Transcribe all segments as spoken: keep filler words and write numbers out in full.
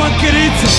покрыться.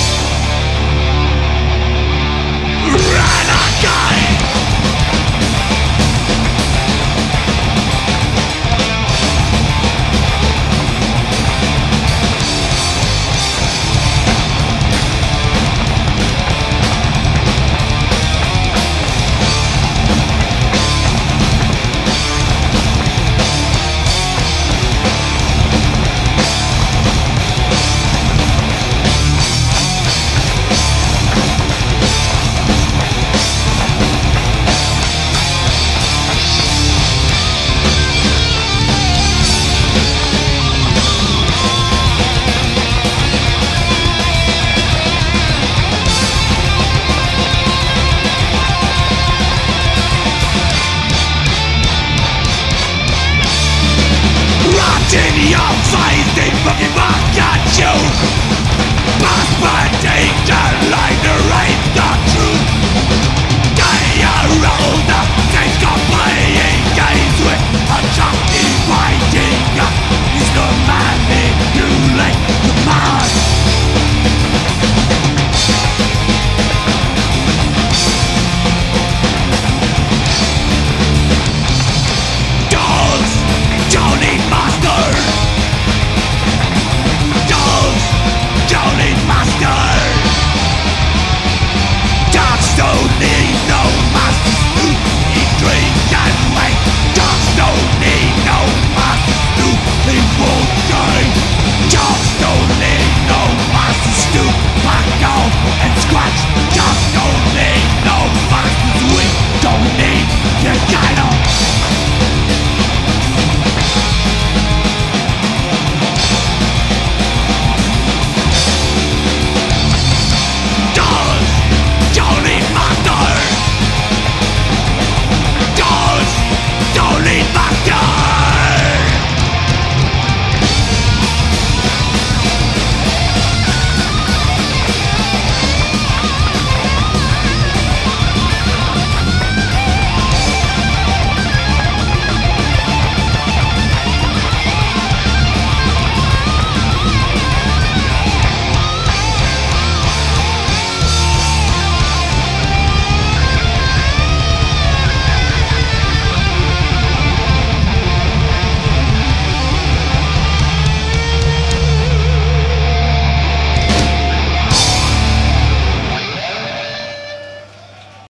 Your face, they fucking mock at you. Pass my danger.